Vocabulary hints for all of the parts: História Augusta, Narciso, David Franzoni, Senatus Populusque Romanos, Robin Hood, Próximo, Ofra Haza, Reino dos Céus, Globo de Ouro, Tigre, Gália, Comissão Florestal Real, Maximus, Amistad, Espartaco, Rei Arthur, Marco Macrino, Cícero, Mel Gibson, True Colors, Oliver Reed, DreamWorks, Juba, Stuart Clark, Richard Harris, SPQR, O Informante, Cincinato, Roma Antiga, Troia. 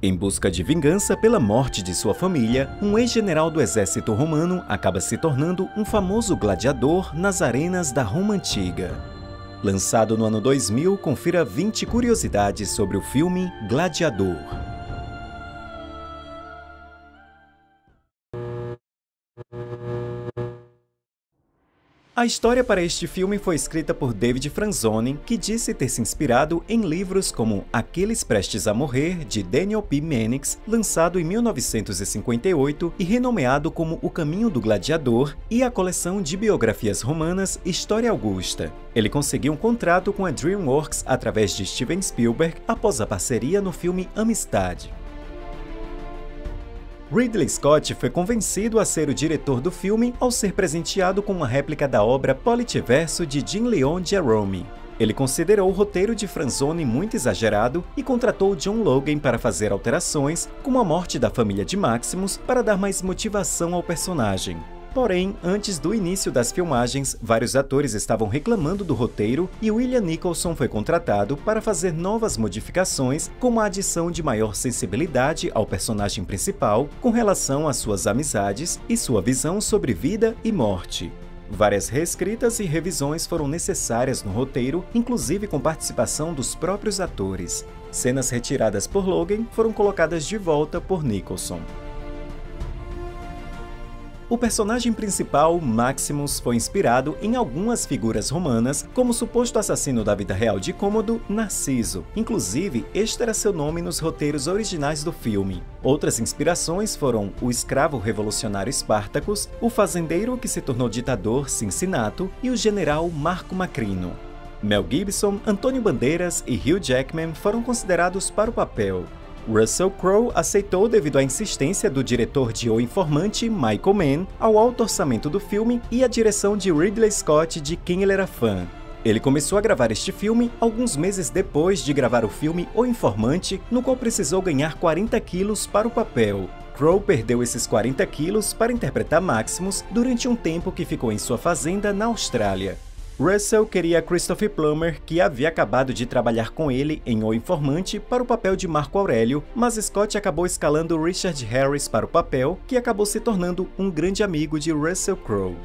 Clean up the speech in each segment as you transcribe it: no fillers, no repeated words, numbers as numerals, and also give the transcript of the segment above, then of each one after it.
Em busca de vingança pela morte de sua família, um ex-general do exército romano acaba se tornando um famoso gladiador nas arenas da Roma Antiga. Lançado no ano 2000, confira 20 curiosidades sobre o filme Gladiador. A história para este filme foi escrita por David Franzoni, que disse ter se inspirado em livros como Aqueles Prestes a Morrer, de Daniel P. Mannix, lançado em 1958 e renomeado como O Caminho do Gladiador, e a coleção de biografias romanas História Augusta. Ele conseguiu um contrato com a DreamWorks através de Steven Spielberg após a parceria no filme Amistad. Ridley Scott foi convencido a ser o diretor do filme ao ser presenteado com uma réplica da obra Pollice Verso de Jean-Leon Jérôme. Ele considerou o roteiro de Franzoni muito exagerado e contratou John Logan para fazer alterações, como a morte da família de Maximus, para dar mais motivação ao personagem. Porém, antes do início das filmagens, vários atores estavam reclamando do roteiro e William Nicholson foi contratado para fazer novas modificações, como a adição de maior sensibilidade ao personagem principal com relação às suas amizades e sua visão sobre vida e morte. Várias reescritas e revisões foram necessárias no roteiro, inclusive com participação dos próprios atores. Cenas retiradas por Logan foram colocadas de volta por Nicholson. O personagem principal, Maximus, foi inspirado em algumas figuras romanas, como o suposto assassino da vida real de Cômodo, Narciso. Inclusive, este era seu nome nos roteiros originais do filme. Outras inspirações foram o escravo revolucionário Espartaco, o fazendeiro que se tornou ditador, Cincinato, e o general Marco Macrino. Mel Gibson, Antônio Bandeiras e Hugh Jackman foram considerados para o papel. Russell Crowe aceitou devido à insistência do diretor de O Informante, Michael Winner, ao alto orçamento do filme e à direção de Ridley Scott, de quem ele era fã. Ele começou a gravar este filme alguns meses depois de gravar o filme O Informante, no qual precisou ganhar 40 quilos para o papel. Crowe perdeu esses 40 quilos para interpretar Maximus durante um tempo que ficou em sua fazenda na Austrália. Russell queria Christopher Plummer, que havia acabado de trabalhar com ele em O Informante, para o papel de Marco Aurélio, mas Scott acabou escalando Richard Harris para o papel, que acabou se tornando um grande amigo de Russell Crowe.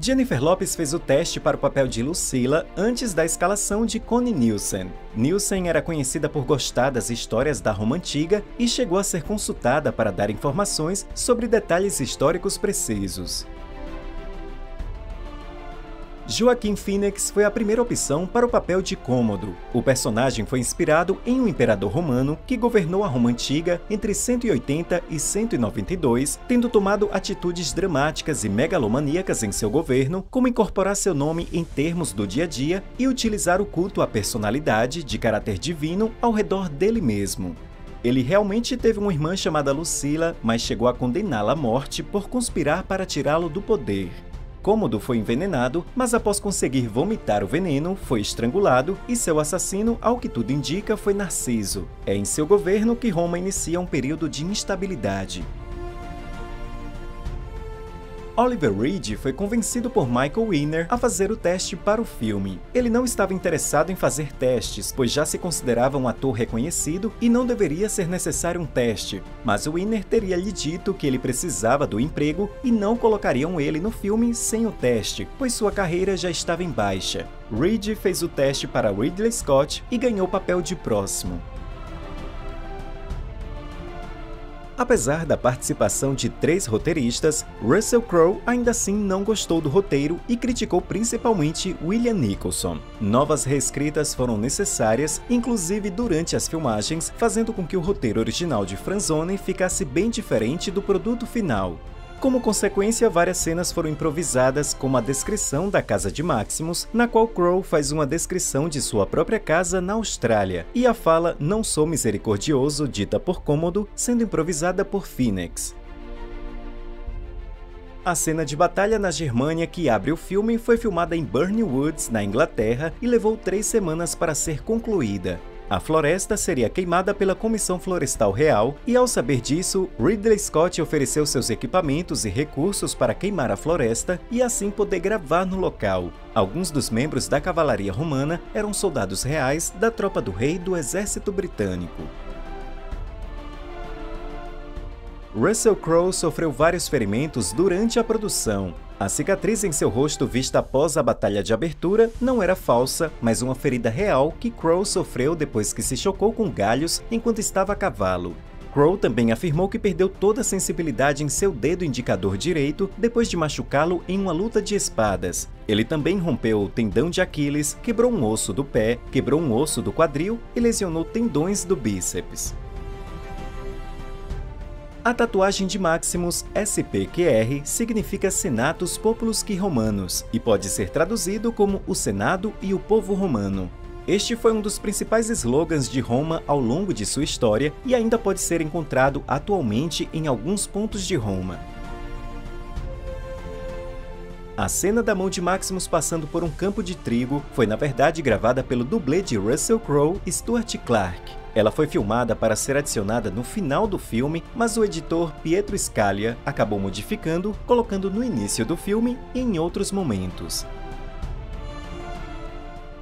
Jennifer Lopez fez o teste para o papel de Lucilla antes da escalação de Connie Nielsen. Nielsen era conhecida por gostar das histórias da Roma Antiga e chegou a ser consultada para dar informações sobre detalhes históricos precisos. Joaquim Phoenix foi a primeira opção para o papel de Cômodo. O personagem foi inspirado em um imperador romano que governou a Roma Antiga entre 180 e 192, tendo tomado atitudes dramáticas e megalomaníacas em seu governo, como incorporar seu nome em termos do dia a dia e utilizar o culto à personalidade de caráter divino ao redor dele mesmo. Ele realmente teve uma irmã chamada Lucilla, mas chegou a condená-la à morte por conspirar para tirá-lo do poder. Cômodo foi envenenado, mas após conseguir vomitar o veneno, foi estrangulado e seu assassino, ao que tudo indica, foi Narciso. É em seu governo que Roma inicia um período de instabilidade. Oliver Reed foi convencido por Michael Winner a fazer o teste para o filme. Ele não estava interessado em fazer testes, pois já se considerava um ator reconhecido e não deveria ser necessário um teste, mas Winner teria lhe dito que ele precisava do emprego e não colocariam ele no filme sem o teste, pois sua carreira já estava em baixa. Reed fez o teste para Ridley Scott e ganhou o papel de Próximo. Apesar da participação de 3 roteiristas, Russell Crowe ainda assim não gostou do roteiro e criticou principalmente William Nicholson. Novas reescritas foram necessárias, inclusive durante as filmagens, fazendo com que o roteiro original de Franzoni ficasse bem diferente do produto final. Como consequência, várias cenas foram improvisadas, como a descrição da casa de Maximus, na qual Crowe faz uma descrição de sua própria casa na Austrália, e a fala "Não sou misericordioso", dita por Cômodo, sendo improvisada por Phoenix. A cena de batalha na Germânia que abre o filme foi filmada em Burnley Woods, na Inglaterra, e levou 3 semanas para ser concluída. A floresta seria queimada pela Comissão Florestal Real e, ao saber disso, Ridley Scott ofereceu seus equipamentos e recursos para queimar a floresta e assim poder gravar no local. Alguns dos membros da cavalaria romana eram soldados reais da tropa do rei do exército britânico. Russell Crowe sofreu vários ferimentos durante a produção. A cicatriz em seu rosto vista após a batalha de abertura não era falsa, mas uma ferida real que Crowe sofreu depois que se chocou com galhos enquanto estava a cavalo. Crowe também afirmou que perdeu toda a sensibilidade em seu dedo indicador direito depois de machucá-lo em uma luta de espadas. Ele também rompeu o tendão de Aquiles, quebrou um osso do pé, quebrou um osso do quadril e lesionou tendões do bíceps. A tatuagem de Maximus, SPQR, significa Senatus Populusque Romanos e pode ser traduzido como o Senado e o Povo Romano. Este foi um dos principais slogans de Roma ao longo de sua história e ainda pode ser encontrado atualmente em alguns pontos de Roma. A cena da mão de Maximus passando por um campo de trigo foi, na verdade, gravada pelo dublê de Russell Crowe, Stuart Clark. Ela foi filmada para ser adicionada no final do filme, mas o editor Pietro Scalia acabou modificando, colocando no início do filme e em outros momentos.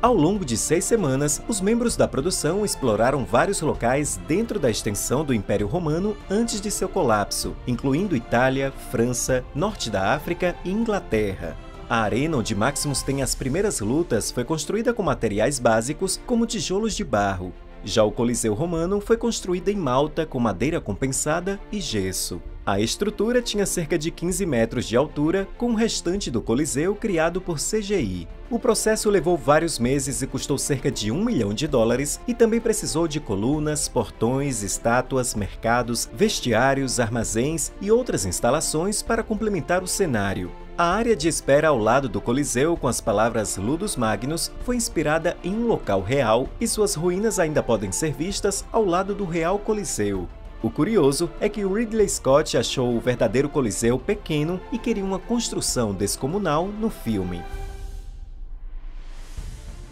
Ao longo de 6 semanas, os membros da produção exploraram vários locais dentro da extensão do Império Romano antes de seu colapso, incluindo Itália, França, Norte da África e Inglaterra. A arena onde Maximus tem as primeiras lutas foi construída com materiais básicos como tijolos de barro. Já o Coliseu Romano foi construído em Malta com madeira compensada e gesso. A estrutura tinha cerca de 15 metros de altura, com o restante do Coliseu criado por CGI. O processo levou vários meses e custou cerca de US$ 1 milhão e também precisou de colunas, portões, estátuas, mercados, vestiários, armazéns e outras instalações para complementar o cenário. A área de espera ao lado do Coliseu, com as palavras Ludus Magnus, foi inspirada em um local real e suas ruínas ainda podem ser vistas ao lado do Real Coliseu. O curioso é que Ridley Scott achou o verdadeiro Coliseu pequeno e queria uma construção descomunal no filme.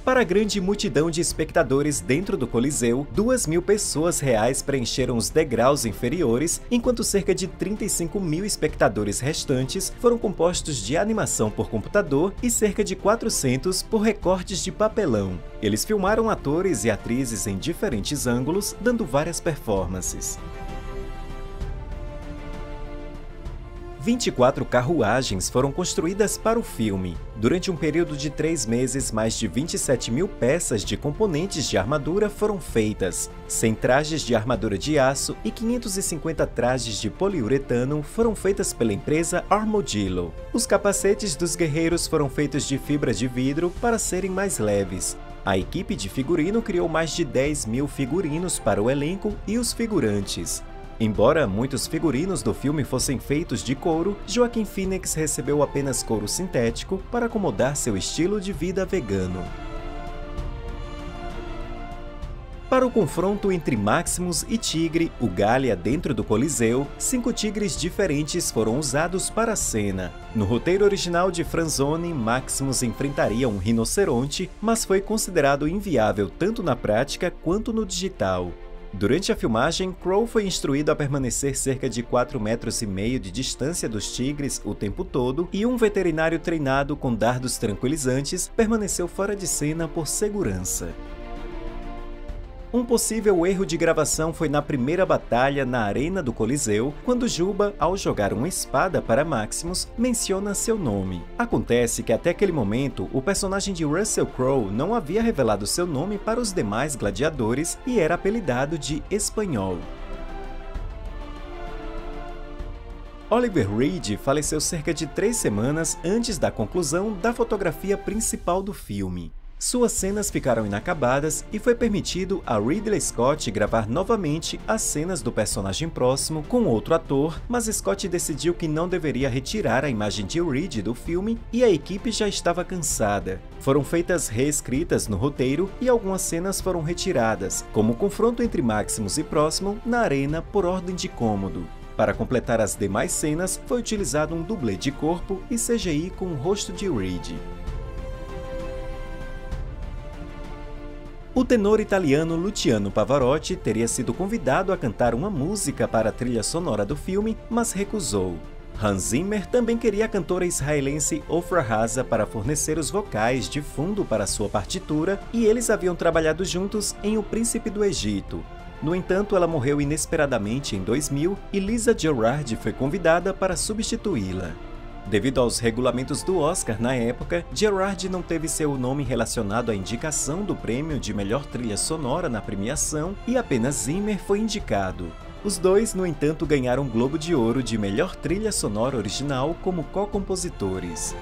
Para a grande multidão de espectadores dentro do Coliseu, 2.000 pessoas reais preencheram os degraus inferiores, enquanto cerca de 35.000 espectadores restantes foram compostos de animação por computador e cerca de 400 por recortes de papelão. Eles filmaram atores e atrizes em diferentes ângulos, dando várias performances. 24 carruagens foram construídas para o filme. Durante um período de 3 meses, mais de 27.000 peças de componentes de armadura foram feitas. 100 trajes de armadura de aço e 550 trajes de poliuretano foram feitas pela empresa Armadillo. Os capacetes dos guerreiros foram feitos de fibra de vidro para serem mais leves. A equipe de figurino criou mais de 10.000 figurinos para o elenco e os figurantes. Embora muitos figurinos do filme fossem feitos de couro, Joaquim Phoenix recebeu apenas couro sintético para acomodar seu estilo de vida vegano. Para o confronto entre Maximus e Tigre, o Gália dentro do Coliseu, 5 tigres diferentes foram usados para a cena. No roteiro original de Franzoni, Maximus enfrentaria um rinoceronte, mas foi considerado inviável tanto na prática quanto no digital. Durante a filmagem, Crowe foi instruído a permanecer cerca de 4,5 metros de distância dos tigres o tempo todo e um veterinário treinado com dardos tranquilizantes permaneceu fora de cena por segurança. Um possível erro de gravação foi na primeira batalha na Arena do Coliseu, quando Juba, ao jogar uma espada para Maximus, menciona seu nome. Acontece que até aquele momento, o personagem de Russell Crowe não havia revelado seu nome para os demais gladiadores e era apelidado de Espanhol. Oliver Reed faleceu cerca de 3 semanas antes da conclusão da fotografia principal do filme. Suas cenas ficaram inacabadas e foi permitido a Ridley Scott gravar novamente as cenas do personagem próximo com outro ator, mas Scott decidiu que não deveria retirar a imagem de Reed do filme e a equipe já estava cansada. Foram feitas reescritas no roteiro e algumas cenas foram retiradas, como o confronto entre Maximus e Próximo na arena por ordem de Cômodo. Para completar as demais cenas, foi utilizado um dublê de corpo e CGI com o rosto de Reed. O tenor italiano Luciano Pavarotti teria sido convidado a cantar uma música para a trilha sonora do filme, mas recusou. Hans Zimmer também queria a cantora israelense Ofra Haza para fornecer os vocais de fundo para sua partitura, e eles haviam trabalhado juntos em O Príncipe do Egito. No entanto, ela morreu inesperadamente em 2000 e Lisa Gerrard foi convidada para substituí-la. Devido aos regulamentos do Oscar na época, Gerrard não teve seu nome relacionado à indicação do prêmio de melhor trilha sonora na premiação e apenas Zimmer foi indicado. Os dois, no entanto, ganharam o Globo de Ouro de melhor trilha sonora original como co-compositores.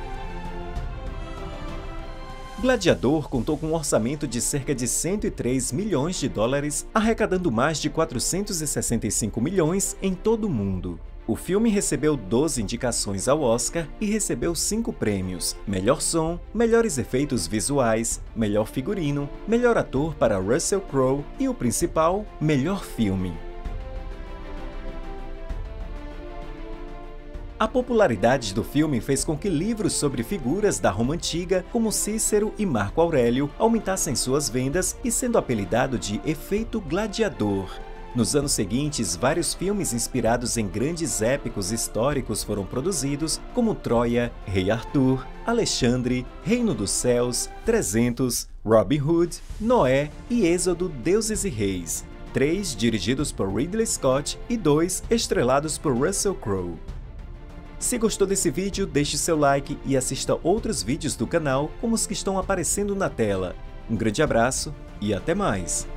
Gladiador contou com um orçamento de cerca de 103 milhões de dólares, arrecadando mais de 465 milhões em todo o mundo. O filme recebeu 12 indicações ao Oscar e recebeu 5 prêmios: melhor som, melhores efeitos visuais, melhor figurino, melhor ator para Russell Crowe e o principal, melhor filme. A popularidade do filme fez com que livros sobre figuras da Roma Antiga, como Cícero e Marco Aurélio, aumentassem suas vendas e sendo apelidado de efeito gladiador. Nos anos seguintes, vários filmes inspirados em grandes épicos históricos foram produzidos, como Troia, Rei Arthur, Alexandre, Reino dos Céus, 300, Robin Hood, Noé e Êxodo, Deuses e Reis. 3 dirigidos por Ridley Scott e 2 estrelados por Russell Crowe. Se gostou desse vídeo, deixe seu like e assista outros vídeos do canal, como os que estão aparecendo na tela. Um grande abraço e até mais!